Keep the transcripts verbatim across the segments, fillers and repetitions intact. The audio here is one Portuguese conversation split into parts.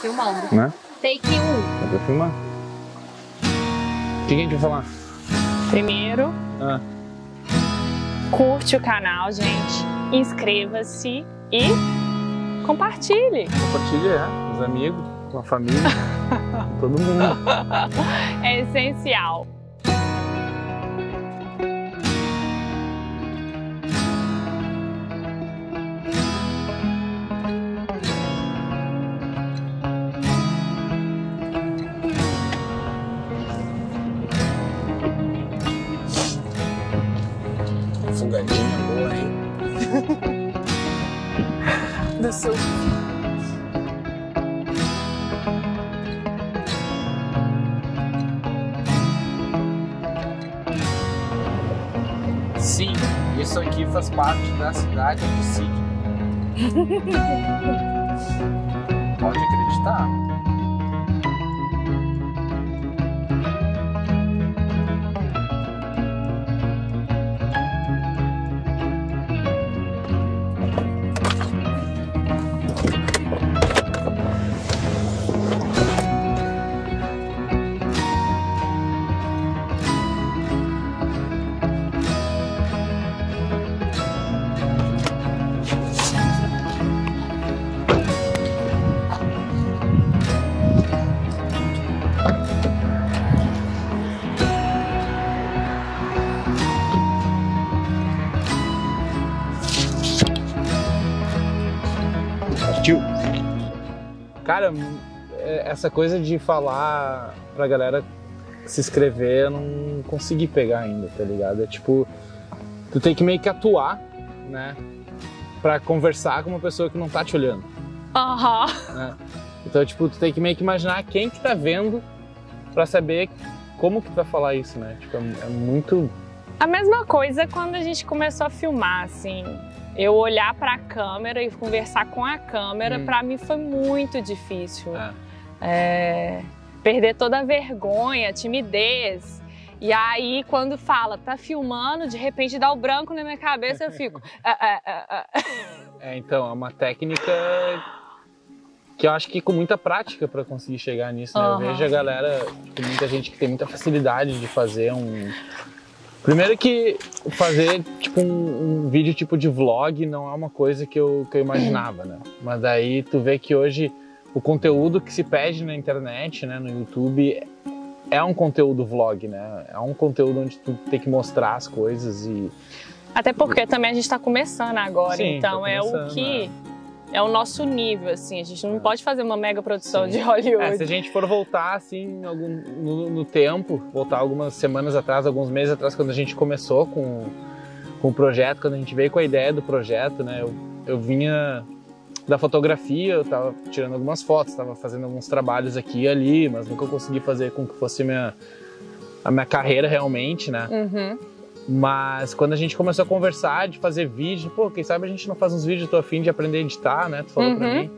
Filmando. Né? take um. Dá pra filmar? O que a gente vai falar? Primeiro, ah. curte o canal, gente. Inscreva-se e compartilhe. Compartilhe, é. Com os amigos, com a família, com todo mundo. É essencial. Fungandinha boa, hein? Do seu sim, isso aqui faz parte da cidade de Sydney. Pode acreditar. Cara, essa coisa de falar pra galera se inscrever, eu não consegui pegar ainda, tá ligado? É tipo, tu tem que meio que atuar, né? Pra conversar com uma pessoa que não tá te olhando. Aham. Uhum. Né? Então, tipo, tu tem que meio que imaginar quem que tá vendo pra saber como que tu vai falar isso, né? Tipo, é, é muito... A mesma coisa quando a gente começou a filmar, assim... Eu olhar para a câmera e conversar com a câmera, hum. para mim foi muito difícil. Ah. É, perder toda a vergonha, a timidez. E aí, quando fala, tá filmando, de repente dá o branco na minha cabeça, eu fico... Ah, ah, ah, ah. É, então, é uma técnica que eu acho que com muita prática para conseguir chegar nisso, né? Uhum. Eu vejo a galera, tem muita gente que tem muita facilidade de fazer um... Primeiro que fazer tipo um, um vídeo tipo de vlog não é uma coisa que eu, que eu imaginava, né? Mas daí tu vê que hoje o conteúdo que se pede na internet, né, no YouTube, é um conteúdo vlog, né? É um conteúdo onde tu tem que mostrar as coisas e... Até porque também a gente tá começando agora, sim, então tá começando, é o que... É... É o nosso nível, assim, a gente não pode fazer uma mega produção Sim. de Hollywood. É, se a gente for voltar, assim, algum, no, no tempo, voltar algumas semanas atrás, alguns meses atrás, quando a gente começou com, com o projeto, quando a gente veio com a ideia do projeto, né, eu, eu vinha da fotografia, eu tava tirando algumas fotos, tava fazendo alguns trabalhos aqui e ali, mas nunca consegui fazer com que fosse minha, a minha carreira realmente, né. Uhum. Mas quando a gente começou a conversar, de fazer vídeo, pô, quem sabe a gente não faz uns vídeos, eu tô afim de aprender a editar, né? Tu falou uhum. pra mim.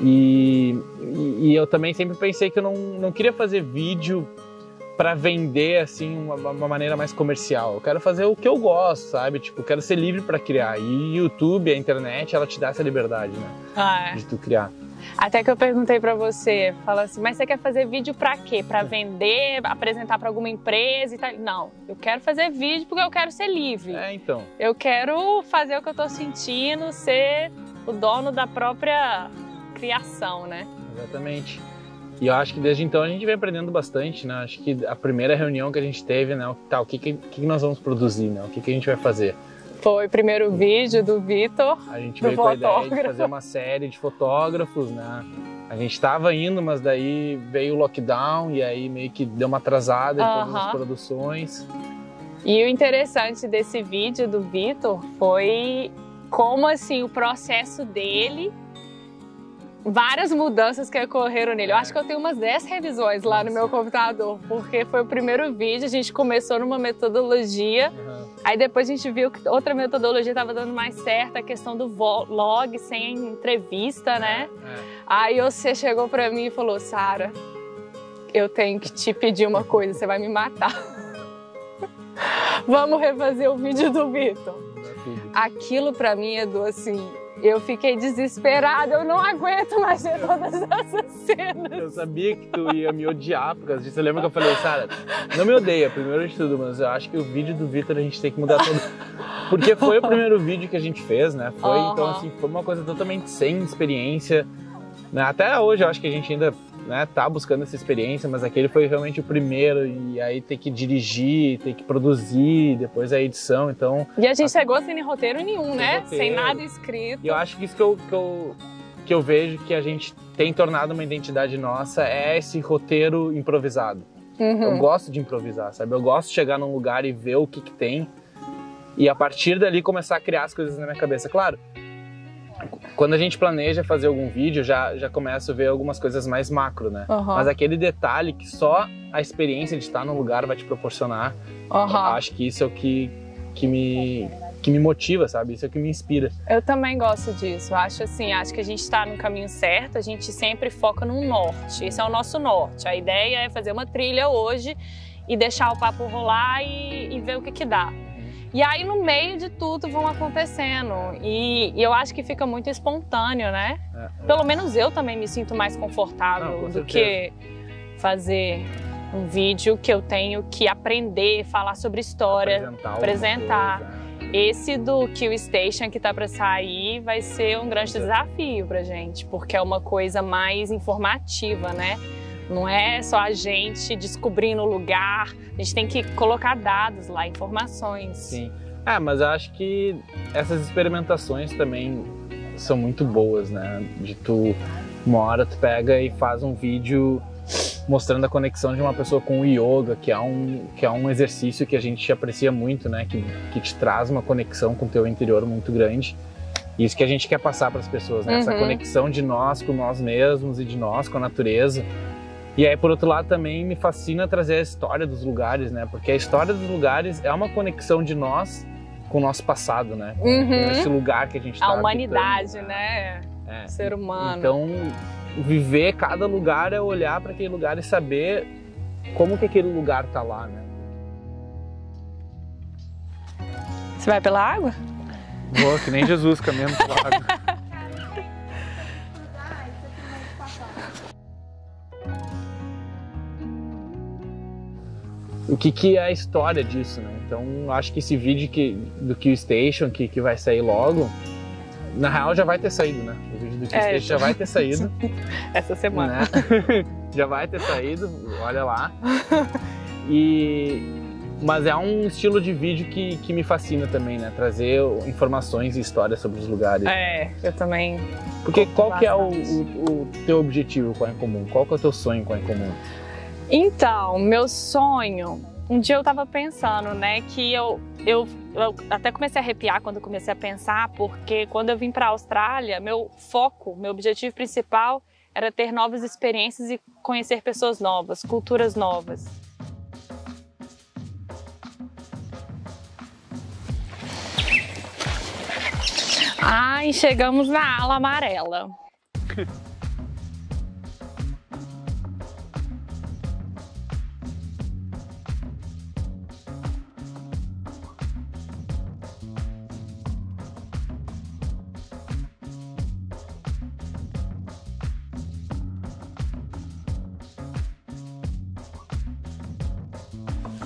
E, e, e eu também sempre pensei que eu não, não queria fazer vídeo pra vender, assim, uma, uma maneira mais comercial. Eu quero fazer o que eu gosto, sabe? Tipo, eu quero ser livre pra criar. E YouTube, a internet, ela te dá essa liberdade, né? Ah, é. De tu criar. Até que eu perguntei pra você, fala assim, mas você quer fazer vídeo pra quê? Pra vender, apresentar pra alguma empresa e tal? Não, eu quero fazer vídeo porque eu quero ser livre. É, então. Eu quero fazer o que eu tô sentindo, ser o dono da própria criação, né? Exatamente. E eu acho que desde então a gente vem aprendendo bastante, né? Acho que a primeira reunião que a gente teve, né? Tá, o que, que, que nós vamos produzir, né? O que, que a gente vai fazer? Foi o primeiro vídeo do Vitor, a gente veio fotógrafo. Com a ideia de fazer uma série de fotógrafos, né? A gente estava indo, mas daí veio o lockdown e aí meio que deu uma atrasada em todas uh-huh. as produções. E o interessante desse vídeo do Vitor foi como assim o processo dele, várias mudanças que ocorreram nele. Eu acho que eu tenho umas dez revisões lá Nossa. No meu computador, porque foi o primeiro vídeo, a gente começou numa metodologia, uhum. aí depois a gente viu que outra metodologia estava dando mais certo, a questão do vlog sem entrevista, né? É, é. Aí você chegou pra mim e falou, Sara, eu tenho que te pedir uma coisa, você vai me matar. Vamos refazer o vídeo do Vitor. Aquilo pra mim, Edu, assim... Eu fiquei desesperada, eu não aguento mais ver todas essas cenas. Eu sabia que tu ia me odiar por causa disso. Você lembra que eu falei, Sara, não me odeia, primeiro de tudo, mas eu acho que o vídeo do Vitor a gente tem que mudar todo. Porque foi o primeiro vídeo que a gente fez, né? Foi, uhum. Então, assim, foi uma coisa totalmente sem experiência. Até hoje eu acho que a gente ainda, né, tá buscando essa experiência, mas aquele foi realmente o primeiro, e aí ter que dirigir, ter que produzir, depois a edição, então... E a gente a... chegou sem roteiro nenhum, sem né? Roteiro. Sem nada escrito. E eu acho que isso que eu, que, eu, que eu vejo que a gente tem tornado uma identidade nossa é esse roteiro improvisado. Uhum. Eu gosto de improvisar, sabe? Eu gosto de chegar num lugar e ver o que que tem, e a partir dali começar a criar as coisas na minha cabeça, claro. Quando a gente planeja fazer algum vídeo, já, já começo a ver algumas coisas mais macro, né? Uhum. Mas aquele detalhe que só a experiência de estar num lugar vai te proporcionar, uhum. Acho que isso é o que, que, me, que me motiva, sabe? Isso é o que me inspira. Eu também gosto disso. Acho assim, acho que a gente está no caminho certo, a gente sempre foca no norte. Esse é o nosso norte. A ideia é fazer uma trilha hoje e deixar o papo rolar e, e ver o que que dá. E aí, no meio de tudo, vão acontecendo. E, e eu acho que fica muito espontâneo, né? É, é. Pelo menos eu também me sinto mais confortável. Não, do que fazer um vídeo que eu tenho que aprender, falar sobre história, apresentar. apresentar. Esse do Q Station que tá para sair vai ser um grande desafio pra gente, porque é uma coisa mais informativa, né? Não é só a gente descobrindo o lugar, a gente tem que colocar dados lá, informações. Sim. Ah, mas eu acho que essas experimentações também são muito boas, né? De tu, uma hora tu pega e faz um vídeo mostrando a conexão de uma pessoa com o yoga, que é um, que é um exercício que a gente aprecia muito, né? Que, que te traz uma conexão com o teu interior muito grande. Isso que a gente quer passar para as pessoas, né? Uhum. Essa conexão de nós com nós mesmos e de nós com a natureza. E aí, por outro lado, também me fascina trazer a história dos lugares, né? Porque a história dos lugares é uma conexão de nós com o nosso passado, né? Com, uhum. com esse lugar que a gente tá. A humanidade, habitando, né? né? É. O ser humano. Então, viver cada lugar é olhar para aquele lugar e saber como que aquele lugar tá lá, né? Você vai pela água? Vou, que nem Jesus, caminhando pela água. O que, que é a história disso, né? Então, acho que esse vídeo que, do Q Station, que, que vai sair logo, na real já vai ter saído, né? O vídeo do Q é, Station já... já vai ter saído. Essa semana. Né? Já vai ter saído, olha lá. E... Mas é um estilo de vídeo que, que me fascina também, né? Trazer informações e histórias sobre os lugares. É, eu também... Porque qual que é o, o, o teu objetivo com a Incomum? Qual que é o teu sonho com a Incomum? Então, meu sonho, um dia eu tava pensando, né, que eu, eu, eu até comecei a arrepiar quando eu comecei a pensar, porque quando eu vim para a Austrália, meu foco, meu objetivo principal era ter novas experiências e conhecer pessoas novas, culturas novas. Ai, chegamos na ala amarela.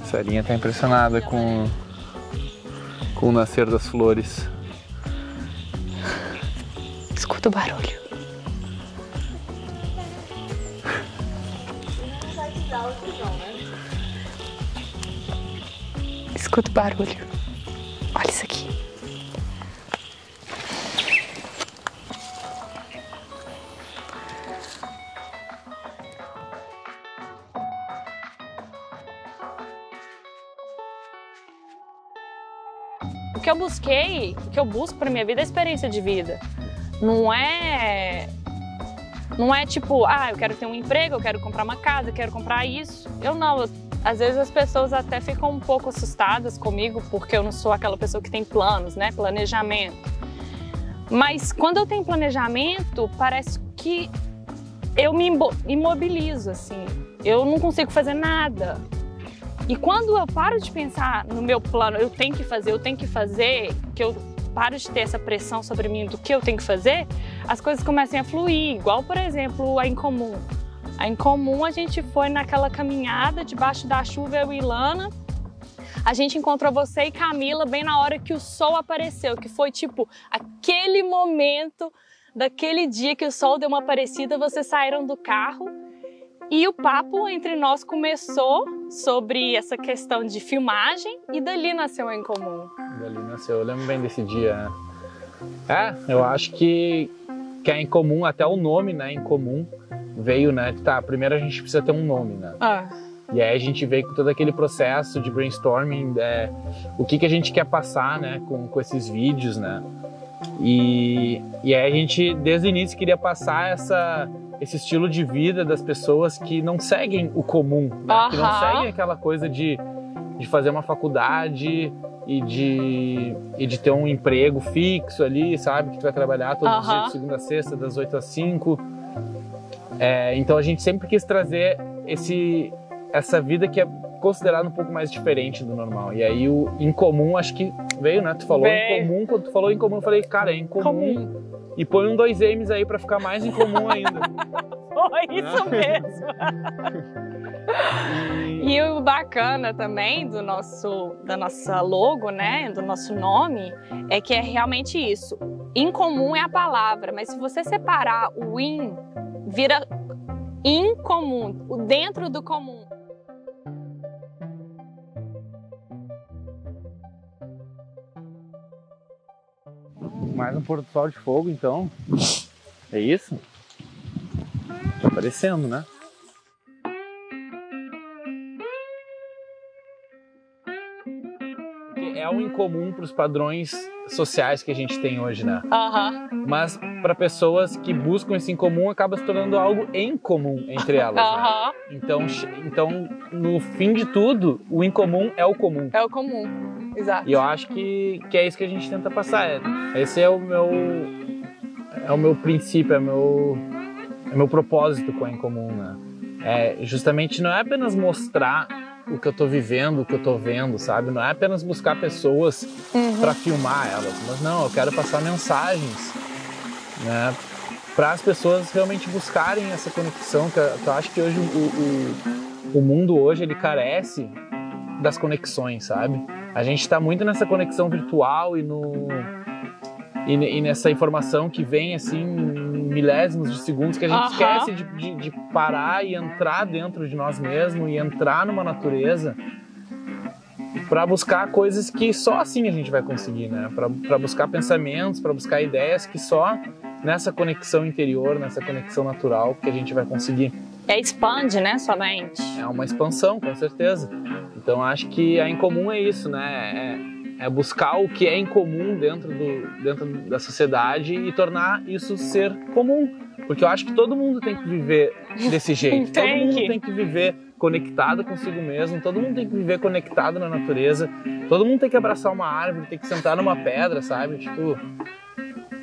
A Sarinha tá impressionada com, com o nascer das flores. Escuta o barulho. Escuta o barulho. Olha isso aqui. O que eu busquei, o que eu busco para minha vida é experiência de vida. Não é, não é tipo, ah, eu quero ter um emprego, eu quero comprar uma casa, eu quero comprar isso. Eu não, eu, às vezes as pessoas até ficam um pouco assustadas comigo porque eu não sou aquela pessoa que tem planos, né, planejamento. Mas quando eu tenho planejamento, parece que eu me imobilizo, assim. Eu não consigo fazer nada. E quando eu paro de pensar no meu plano, eu tenho que fazer, eu tenho que fazer, que eu paro de ter essa pressão sobre mim do que eu tenho que fazer, as coisas começam a fluir, igual, por exemplo, a Incommum. A Incommum, a gente foi naquela caminhada debaixo da chuva, eu e Ilana. A gente encontrou você e Camila bem na hora que o sol apareceu, que foi tipo aquele momento daquele dia que o sol deu uma aparecida, vocês saíram do carro e o papo entre nós começou sobre essa questão de filmagem e dali nasceu a Incommum. Dali nasceu, eu lembro bem desse dia, né? É, eu acho que, que a Incommum, até o nome, né, Incommum, veio, né, tá, primeiro a gente precisa ter um nome, né? Ah. E aí a gente veio com todo aquele processo de brainstorming, é, o que que a gente quer passar, né, com, com esses vídeos, né? E, e aí a gente, desde o início, queria passar essa, esse estilo de vida das pessoas que não seguem o comum, né? Uh-huh. Que não seguem aquela coisa de, de fazer uma faculdade e de, e de ter um emprego fixo ali, sabe? Que tu vai trabalhar todo uh-huh. dia, de segunda a sexta, das oito às cinco. É, então a gente sempre quis trazer esse, essa vida que é considerada um pouco mais diferente do normal. E aí o Incommum, acho que veio, né? Tu falou Bem... Incommum, quando tu falou Incommum, eu falei, cara, é Incommum. Comum. E põe um dois M's aí pra ficar mais Incommum ainda. Foi isso mesmo. E o bacana também do nosso, da nossa logo, né? Do nosso nome, é que é realmente isso. Incommum é a palavra, mas se você separar o in, vira incomum, o dentro do comum. Mais um pôr do sol de fogo, então. É isso? Tá aparecendo, né? É um incomum para os padrões sociais que a gente tem hoje, né? Uhum. Mas para pessoas que buscam esse incomum, acaba se tornando algo em comum entre elas. Uhum. Né? Então, então, no fim de tudo, o incomum é o comum. É o comum, exato. E eu acho que, que é isso que a gente tenta passar. Esse é o meu, é o meu princípio, é o meu, é o meu propósito com a Incommum, né? É, justamente não é apenas mostrar o que eu tô vivendo, o que eu tô vendo, sabe? Não é apenas buscar pessoas uhum. para filmar elas, mas não, eu quero passar mensagens, né? Para as pessoas realmente buscarem essa conexão, que eu acho que hoje o, o, o mundo hoje, ele carece das conexões, sabe? A gente tá muito nessa conexão virtual e no... E, e nessa informação que vem, assim, milésimos de segundos, que a gente uhum. esquece de, de, de parar e entrar dentro de nós mesmos e entrar numa natureza para buscar coisas que só assim a gente vai conseguir, né? Para buscar pensamentos, para buscar ideias que só nessa conexão interior, nessa conexão natural que a gente vai conseguir. É expande, né, sua mente? É uma expansão, com certeza. Então, acho que a Incommum é isso, né? É... É buscar o que é incomum dentro, do, dentro da sociedade e tornar isso ser comum. Porque eu acho que todo mundo tem que viver desse jeito. Todo mundo tem que viver conectado consigo mesmo. Todo mundo tem que viver conectado na natureza. Todo mundo tem que abraçar uma árvore, tem que sentar numa pedra, sabe? Tipo,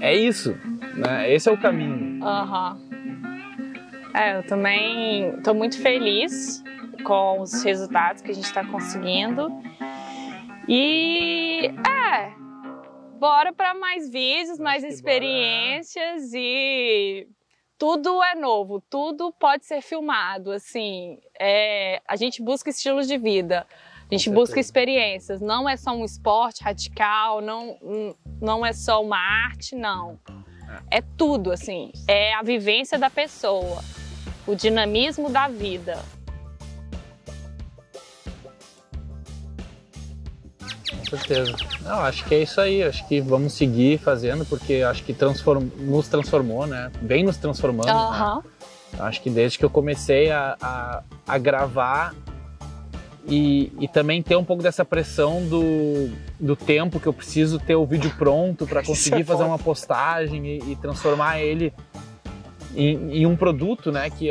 é isso, né? Esse é o caminho. Aham. Uhum. É, eu também estou muito feliz com os resultados que a gente está conseguindo. E é, bora para mais vídeos, mais experiências e tudo é novo, tudo pode ser filmado, assim, é, a gente busca estilos de vida, a gente busca experiências, não é só um esporte radical, não, não é só uma arte, não, é tudo, assim, é a vivência da pessoa, o dinamismo da vida. Com certeza. Não, acho que é isso aí, acho que vamos seguir fazendo, porque acho que transform... nos transformou, né? Vem nos transformando. Uhum. Né? Acho que desde que eu comecei a, a, a gravar e, e também ter um pouco dessa pressão do, do tempo que eu preciso ter o vídeo pronto para conseguir fazer uma postagem e, e transformar ele em, em um produto, né? Que,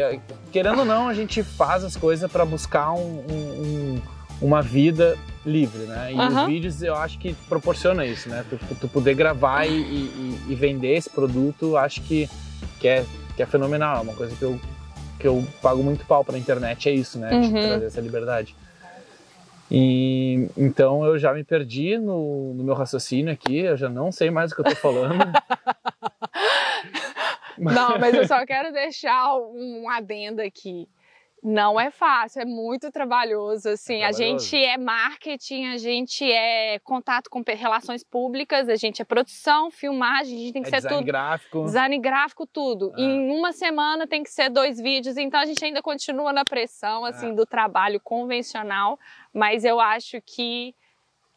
querendo ou não, a gente faz as coisas para buscar um, um, um, uma vida livre, né? E uhum. os vídeos eu acho que proporciona isso, né? Tu, tu poder gravar e, e, e vender esse produto, acho que, que, é, que é fenomenal. É uma coisa que eu, que eu pago muito pau pra internet, é isso, né? Uhum. De trazer essa liberdade. E então eu já me perdi no, no meu raciocínio aqui, eu já não sei mais o que eu tô falando. Não, mas eu só quero deixar um adendo aqui. Não é fácil, é muito trabalhoso, assim, é trabalhoso. A gente é marketing, a gente é contato com relações públicas, a gente é produção, filmagem, a gente tem que é ser design tudo. Design gráfico. Design gráfico, tudo. Ah. Em uma semana tem que ser dois vídeos, então a gente ainda continua na pressão, assim, ah. do trabalho convencional, mas eu acho que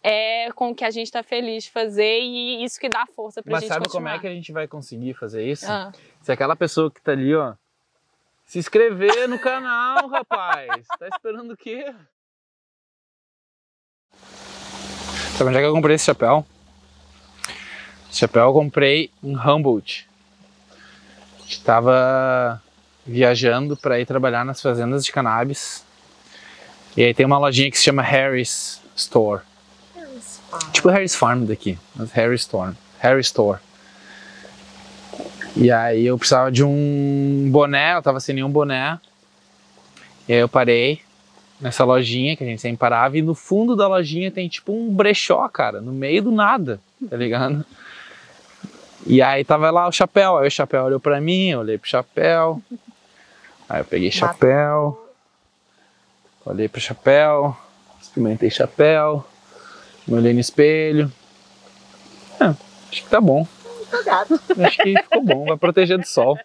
é com o que a gente tá feliz de fazer e isso que dá força pra mas gente continuar. Mas sabe como é que a gente vai conseguir fazer isso? Ah. Se aquela pessoa que tá ali, ó, se inscrever no canal, rapaz. Tá esperando o quê? Sabe onde é que eu comprei esse chapéu? Esse chapéu eu comprei em Humboldt. A gente tava viajando para ir trabalhar nas fazendas de cannabis. E aí tem uma lojinha que se chama Harry's Store. Harry's Farm. Tipo Harry's Farm daqui, mas Harry's Store. Harry's Store. E aí eu precisava de um boné, eu tava sem nenhum boné. E aí eu parei nessa lojinha, que a gente sempre parava, e no fundo da lojinha tem tipo um brechó, cara, no meio do nada, tá ligado? E aí tava lá o chapéu, aí o chapéu olhou pra mim, eu olhei pro chapéu. Aí eu peguei chapéu, olhei pro chapéu, experimentei chapéu, me olhei no espelho. É, acho que tá bom. Acho que ficou bom, vai proteger do sol.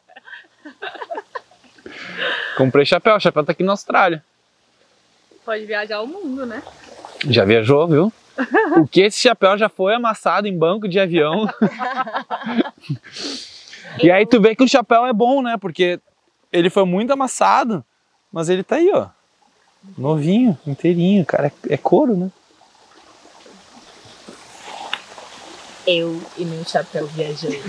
Comprei chapéu, o chapéu tá aqui na Austrália. Pode viajar o mundo, né? Já viajou, viu? Porque esse chapéu já foi amassado em banco de avião. E aí tu vê que o chapéu é bom, né? Porque ele foi muito amassado, mas ele tá aí, ó. Novinho, inteirinho, cara, é couro, né? Eu e meu chapéu viajante.